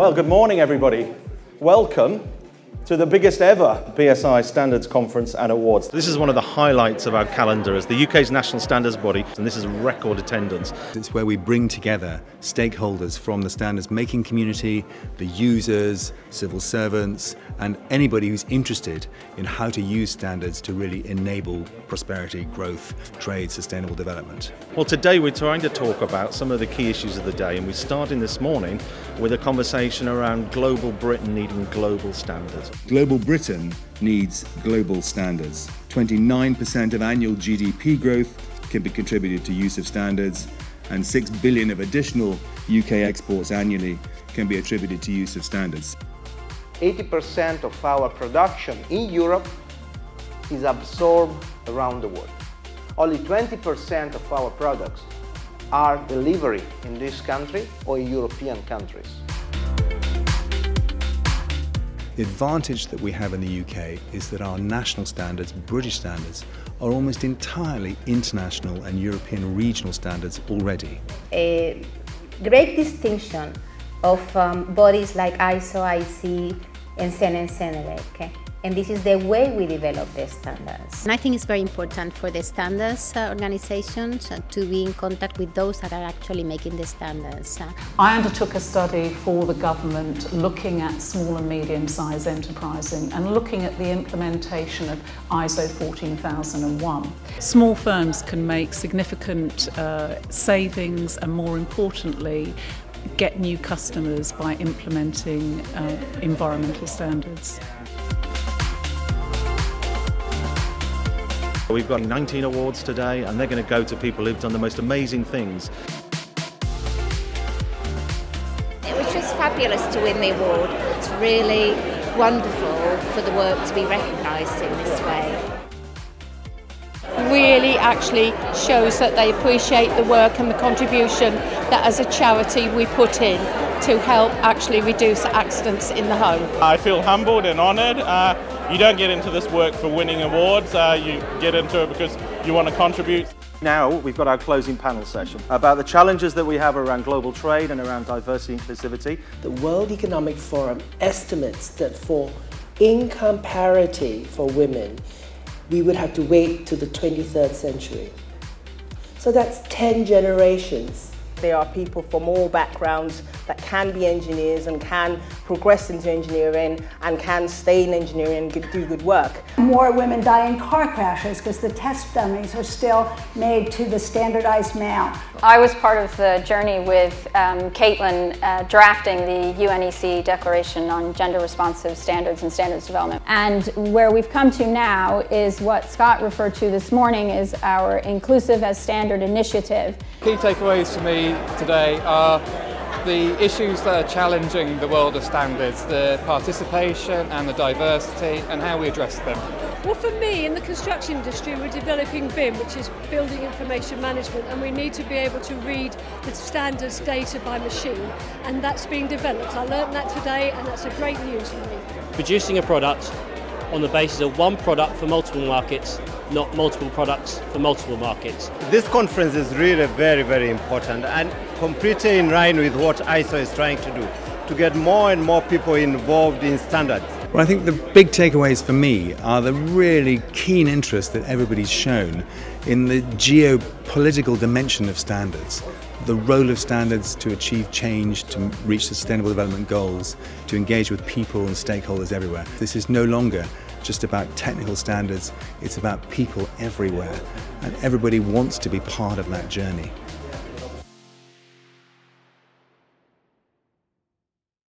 Well, good morning, everybody. Welcome to the biggest ever BSI Standards Conference and Awards. This is one of the highlights of our calendar as the UK's national standards body, and this is record attendance. It's where we bring together stakeholders from the standards making community, the users, civil servants, and anybody who's interested in how to use standards to really enable prosperity, growth, trade, sustainable development. Well, today we're trying to talk about some of the key issues of the day, and we're starting this morning with a conversation around global Britain needing global standards. Global Britain needs global standards. 29% of annual GDP growth can be contributed to use of standards, and 6 billion of additional UK exports annually can be attributed to use of standards. 80% of our production in Europe is absorbed around the world. Only 20% of our products are delivered in this country or in European countries. The advantage that we have in the UK is that our national standards, British standards, are almost entirely international and European regional standards already. A great distinction of bodies like ISO, IEC and SEN and SENELEC. And this is the way we develop the standards. And I think it's very important for the standards organizations to be in contact with those that are actually making the standards. I undertook a study for the government looking at small and medium-sized enterprises and looking at the implementation of ISO 14001. Small firms can make significant savings and, more importantly, get new customers by implementing environmental standards. We've got 19 awards today, and they're going to go to people who've done the most amazing things. It was just fabulous to win the award. It's really wonderful for the work to be recognised in this way. Really actually shows that they appreciate the work and the contribution that as a charity we put in to help actually reduce accidents in the home. I feel humbled and honoured. You don't get into this work for winning awards, you get into it because you want to contribute. Now we've got our closing panel session about the challenges that we have around global trade and around diversity and inclusivity. The World Economic Forum estimates that for income parity for women, we would have to wait to the 23rd century. So that's 10 generations. There are people from all backgrounds that can be engineers and can progress into engineering and can stay in engineering and do good work. More women die in car crashes because the test dummies are still made to the standardized male. I was part of the journey with Caitlin drafting the UNEC Declaration on Gender Responsive Standards and Standards Development. And where we've come to now is what Scott referred to this morning is our Inclusive as Standard initiative. Key takeaways for me today are the issues that are challenging the world of standards, the participation and the diversity and how we address them. Well, for me, in the construction industry, we're developing BIM, which is Building Information Management, and we need to be able to read the standards data by machine, and that's being developed. I learned that today, and that's a great news for me. Producing a product on the basis of one product for multiple markets, not multiple products for multiple markets. This conference is really very, very important and completely in line with what ISO is trying to do, to get more and more people involved in standards. Well, I think the big takeaways for me are the really keen interest that everybody's shown in the geopolitical dimension of standards, the role of standards to achieve change, to reach sustainable development goals, to engage with people and stakeholders everywhere. This is no longer just about technical standards, it's about people everywhere, and everybody wants to be part of that journey.